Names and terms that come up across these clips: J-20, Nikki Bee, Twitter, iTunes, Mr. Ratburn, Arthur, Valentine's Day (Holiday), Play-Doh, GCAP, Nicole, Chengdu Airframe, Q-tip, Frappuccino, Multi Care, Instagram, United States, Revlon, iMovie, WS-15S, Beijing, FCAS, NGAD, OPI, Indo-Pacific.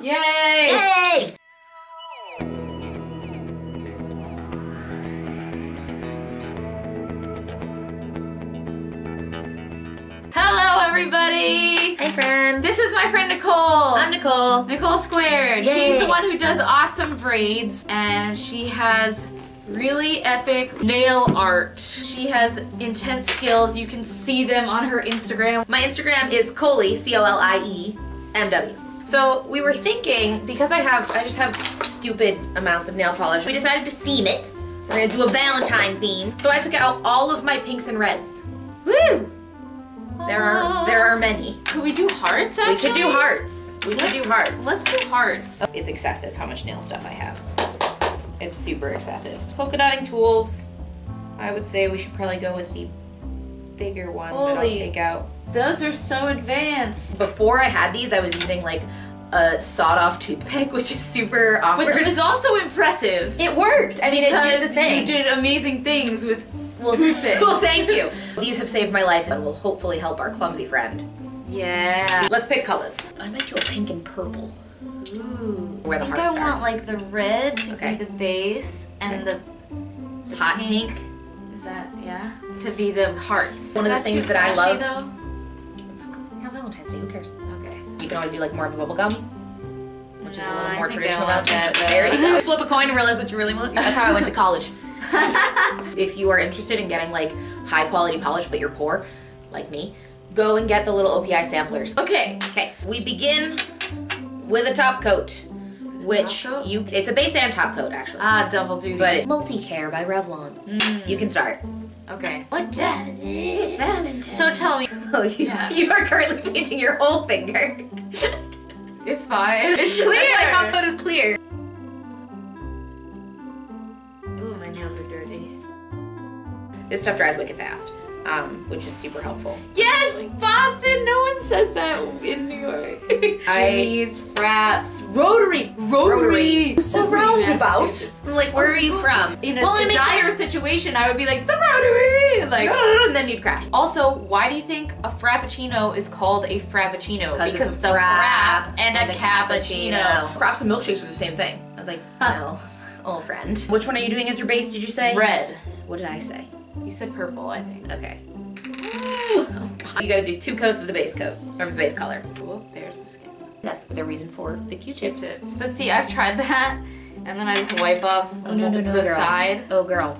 Yay! Yay! Hello, everybody! Hi, friends. This is my friend Nicole. I'm Nicole. Nicole Squared. Yay. She's the one who does awesome braids, and she has really epic nail art. She has intense skills. You can see them on her Instagram. My Instagram is Colie, C-O-L-I-E-M-W. So we were thinking, because I just have stupid amounts of nail polish, we decided to theme it. We're gonna do a Valentine theme. So I took out all of my pinks and reds. Woo! There are many. Could we do hearts, actually? We could do hearts. Let's do hearts. It's excessive how much nail stuff I have. It's super excessive. Polka dotting tools. I would say we should probably go with the bigger one that I'll take out. Those are so advanced. Before I had these, I was using like a sawed-off toothpick, which is super awkward. But it's also impressive. It worked. I mean, it did the thing. Because you did amazing things with toothpicks. Well, thank you. These have saved my life and will hopefully help our clumsy friend. Yeah. Let's pick colors. I might do a pink and purple. Ooh. Where the heart starts. I want like the red to be the base and the hot pink. Is that, yeah? To be the hearts. One of the things that I love. Though? It's not Valentine's Day, who cares? Okay. You can always do like more of a bubble gum, which is a little more traditional Valentine's Day. There you go. Flip a coin and realize what you really want. That's how I went to college. If you are interested in getting like high quality polish but you're poor, like me, go and get the little OPI samplers. Okay. Okay. We begin with a top coat, which it's a base and top coat actually. Ah, double duty. But Multi Care by Revlon. Mm. You can start. Okay. What time is it? It's Valentine's. So tell me. Well, you are currently painting your whole finger. It's fine. It's clear. That's why top coat is clear. Ooh, my nails are dirty. This stuff dries wicked fast, which is super helpful. Yes, Boston. No one says that in New York. Cheese, fraps, rotary. Surroundabout. I'm like, where are you from? In a dire situation, I would be like, the rotary, like, and then you'd crash. Also, why do you think a frappuccino is called a frappuccino? Because it's a frap and a cappuccino. Fraps and milkshakes are the same thing. I was like, no, old friend. Which one are you doing as your base? Did you say red? What did I say? You said purple, I think. Okay. Oh, God. You gotta do two coats of the base coat, or the base color. Well, there's the skin. That's the reason for the Q-tips. But see, I've tried that, and then I just wipe off the side. Oh, girl.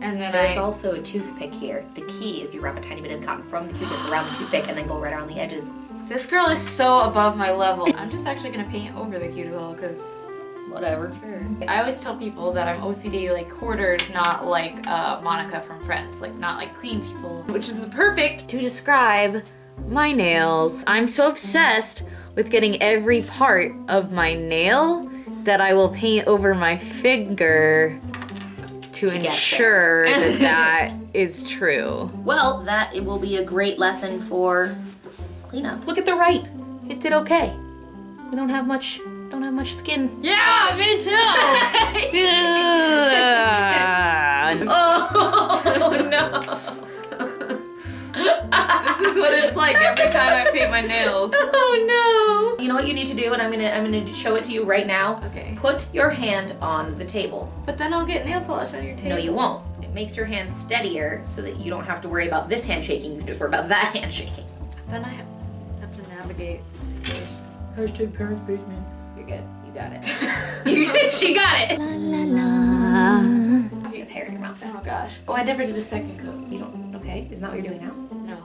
And then there's also a toothpick here. The key is you wrap a tiny bit of cotton from the Q-tip around the toothpick and then go right around the edges. This girl is so above my level. I'm just actually gonna paint over the cuticle, because whatever. Sure. I always tell people that I'm OCD like hoarders, not like Monica from Friends, like not like clean people, which is perfect to describe my nails. I'm so obsessed with getting every part of my nail that I will paint over my finger to ensure that that is true. Well, that it will be a great lesson for cleanup. Look at the right. It did okay. We don't have much. Don't have much skin. Yeah, me too. Oh no! This is what it's like every time I paint my nails. Oh no! You know what you need to do, and I'm gonna show it to you right now. Okay. Put your hand on the table. But then I'll get nail polish on your table. No, you won't. It makes your hand steadier so that you don't have to worry about this hand shaking. You can just worry about that hand shaking. Then I have to navigate this space. Hashtag parents' basement. Good. You got it. She got it. La la la. I'm gonna hair in your mouth. Oh gosh. Oh, I never did a second coat. You don't. Okay. Isn't that what you're doing now? No.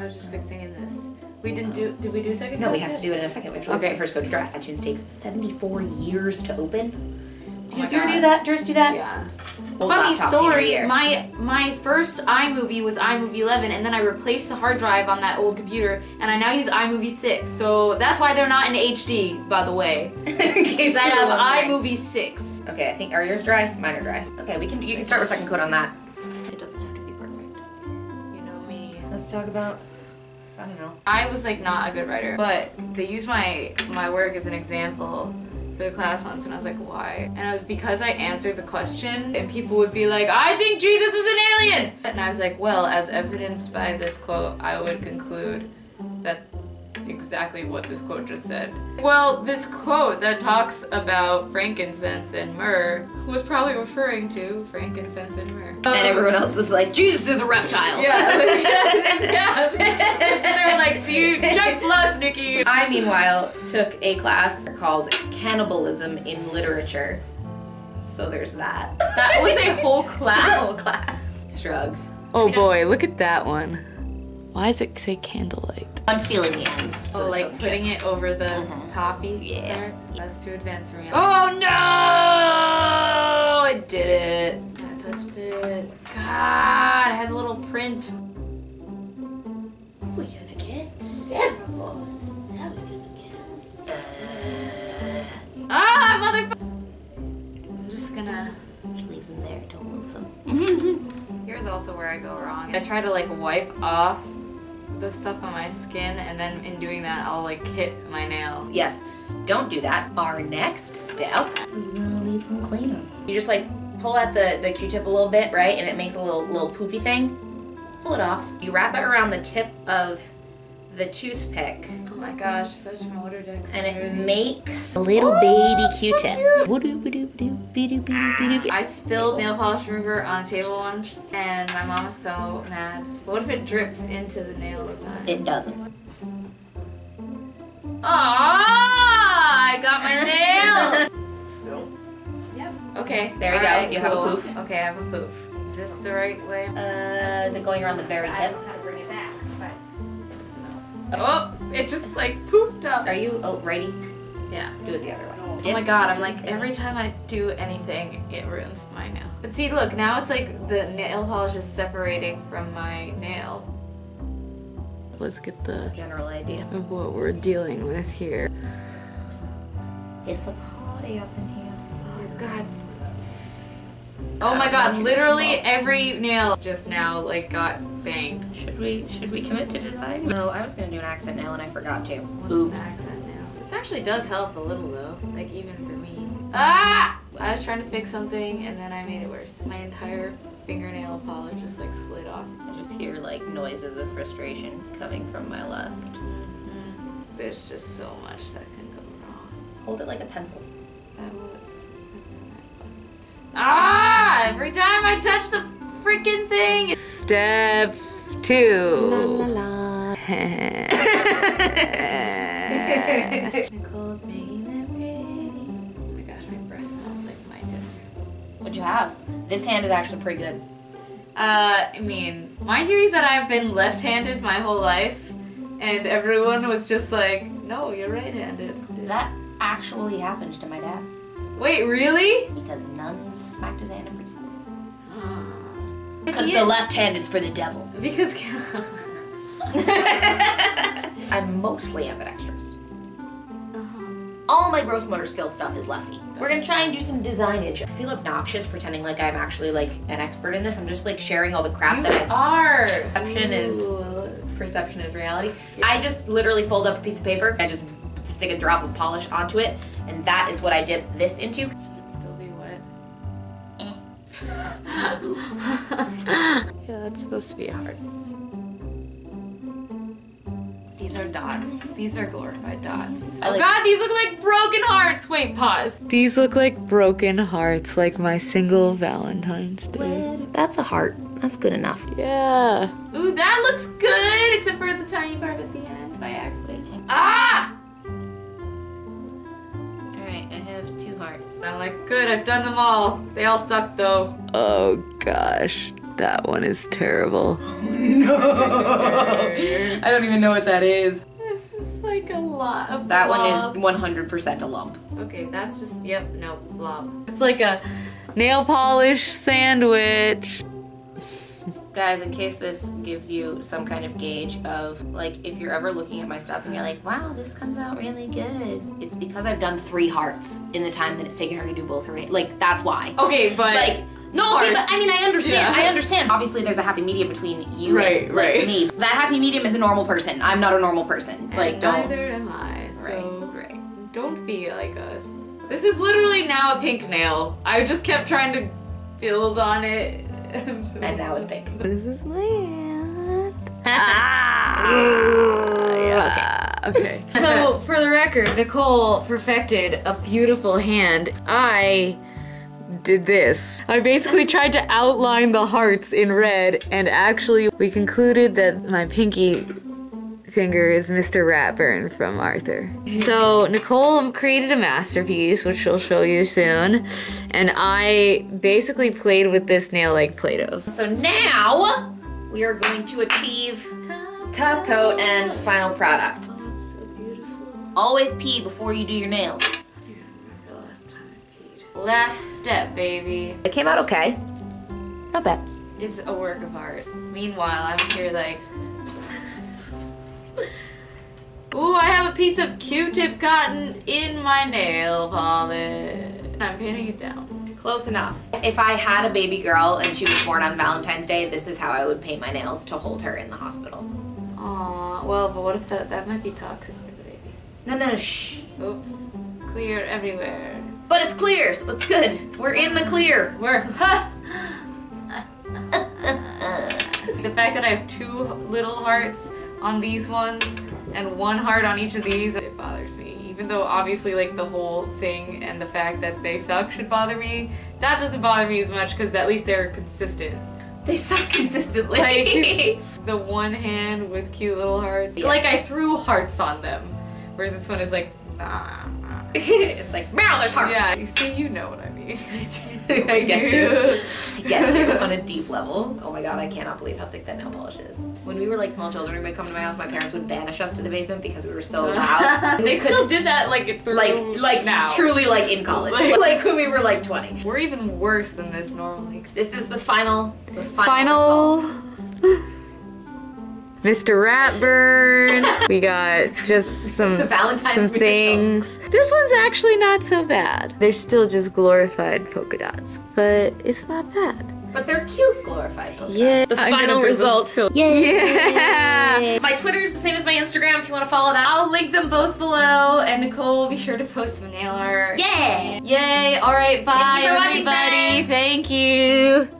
I was just fixing in this. We didn't do. Did we do a second? No, we have to do it in a second. We have to wait for the first coat to dry. iTunes takes 74 years to open. Do you do that? Do you do that? Yeah. Funny story. My first iMovie was iMovie 11, and then I replaced the hard drive on that old computer, and I now use iMovie 6. So that's why they're not in HD, by the way. Because I have iMovie 6. Okay, I think are yours dry? Mine are dry. Okay, you can start with second coat on that. It doesn't have to be perfect. You know me. Let's talk about. I don't know. I was like not a good writer, but they used my work as an example. The class once, and I was like, why? And it was because I answered the question, and people would be like, I think Jesus is an alien! And I was like, well, as evidenced by this quote, I would conclude that exactly what this quote just said. Well, this quote that talks about frankincense and myrrh was probably referring to frankincense and myrrh. And everyone else is like, Jesus is a reptile! Yeah, yeah. And so they're like, see, check plus, Nikki! I, meanwhile, took a class called Cannibalism in Literature. So there's that. That was a whole class? A whole class. Drugs. Oh boy, look at that one. Why does it say candlelight? I'm sealing the ends. Oh, like putting it over the toffee? Yeah. There. That's too advanced for me. Oh no! I did it. I touched it. God, it has a little print. We're gonna get several. Now we're gonna get... Ah, motherfucker! I'm just gonna... Just leave them there, don't move them. Here's also where I go wrong. I try to like wipe off the stuff on my skin, and then in doing that I'll like hit my nail. Yes, don't do that. Our next step is gonna be some cleanup. You just like pull at the Q-tip a little bit, right, and it makes a little poofy thing. Pull it off. You wrap it around the tip of the toothpick. Oh my gosh, such motor dexterity. And it makes a little baby Q-tip. I spilled nail polish remover on a table once, and my mom was so mad. What if it drips into the nail design? It doesn't. Aww, I got my nail! Yep. Okay. There we go. Right, you have a poof. Okay, I have a poof. Is this the right way? Is it going around the very tip? Oh, it just like pooped up. Are you righty? Yeah. Do it the other way. Oh my god, I'm like, every time I do anything, it ruins my nail. But see, look, now it's like the nail polish is separating from my nail. Let's get the general idea of what we're dealing with here. It's a party up in here. Oh god. Oh my god, literally every nail just now like got banged. Should we commit to design? No, I was gonna do an accent nail and I forgot to. Oops. An accent nail? This actually does help a little though, like even for me. Ah! I was trying to fix something and then I made it worse. My entire fingernail polish just like slid off. I just hear like noises of frustration coming from my left. There's just so much that can go wrong. Hold it like a pencil. That was. Ah! Every time I touch the freaking thing. Step two. La, la, la. Nicole's making that ready. Oh my gosh, my breath smells like my dinner. What'd you have? This hand is actually pretty good. I mean, my theory is that I've been left-handed my whole life, and everyone was just like, "No, you're right-handed." That actually happened to my dad. Wait, really? Because nuns smacked his hand in preschool. Because the left hand is for the devil. Because... I'm mostly ambidextrous. All my gross motor skill stuff is lefty. We're gonna try and do some designage. I feel obnoxious pretending like I'm actually like an expert in this. I'm just like sharing all the crap that I... You are! Perception is reality. I just literally fold up a piece of paper. I just stick a drop of polish onto it, and that is what I dip this into. Should it still be wet? Eh. Oops. Yeah, that's supposed to be hard. These are dots. These are glorified dots. Oh god, these look like broken hearts! Wait, pause. These look like broken hearts, like my single Valentine's Day. That's a heart. That's good enough. Yeah. Ooh, that looks good, except for the tiny part at the end, by accident. Ah! I have two hearts. I'm like, good, I've done them all. They all suck though. Oh gosh, that one is terrible. Oh no! I don't even know what that is. This is like a lot of blob. That one is 100% a lump. Okay, that's just, yep, no, blob. It's like a nail polish sandwich. Guys, in case this gives you some kind of gauge of, like, if you're ever looking at my stuff and you're like, wow, this comes out really good, it's because I've done three hearts in the time that it's taken her to do both her nails. Like, that's why. Okay, but... Like, no, okay, but I mean, I understand. Yeah. I understand. Obviously, there's a happy medium between you and me. That happy medium is a normal person. I'm not a normal person. And like, don't... Neither am I, so... Right. Don't be like us. This is literally now a pink nail. I just kept trying to build on it. And now it's pink. This is my hand. Ah, yeah. Okay. Okay. So, for the record, Nicole perfected a beautiful hand. I did this. I basically tried to outline the hearts in red, and actually we concluded that my pinky finger is Mr. Ratburn from Arthur. So Nicole created a masterpiece, which she'll show you soon, and I basically played with this nail like Play-Doh. So now we are going to achieve top coat and final product. Oh, that's so beautiful. Always pee before you do your nails. Last step, baby. It came out okay. Not bad. It's a work of art. Meanwhile, I'm here like... Ooh, I have a piece of Q-tip cotton in my nail polish. I'm painting it down. Close enough. If I had a baby girl and she was born on Valentine's Day, this is how I would paint my nails to hold her in the hospital. Aw, well, but what if that might be toxic for the baby. No, no, shh. Oops. Clear everywhere. But it's clear, so it's good. We're in the clear. We're, ha! The fact that I have two little hearts on these ones and one heart on each of these, it bothers me. Even though obviously like the whole thing and the fact that they suck should bother me, that doesn't bother me as much because at least they're consistent. They suck consistently. Like, the one hand with cute little hearts. Yeah. Like I threw hearts on them. Whereas this one is like, nah. It's like, meow, there's hearts! Yeah, you see, you know what I mean. I get you. I get you on a deep level. Oh my god, I cannot believe how thick that nail polish is. When we were like small children, we would come to my house, my parents would banish us to the basement because we were so loud. They still did that like through like now. Truly like in college. Like when we were like 20. We're even worse than this normally. This is the final. Mr. Ratburn. We got just some things. This one's actually not so bad. They're still just glorified polka dots, but it's not bad. But they're cute glorified polka dots. Yeah. The final result. Yay! Yeah. My Twitter is the same as my Instagram if you want to follow that. I'll link them both below, and Nicole will be sure to post some nail art. Yay! Yay! All right, bye, everybody. Thank you for watching, friends. Thank you.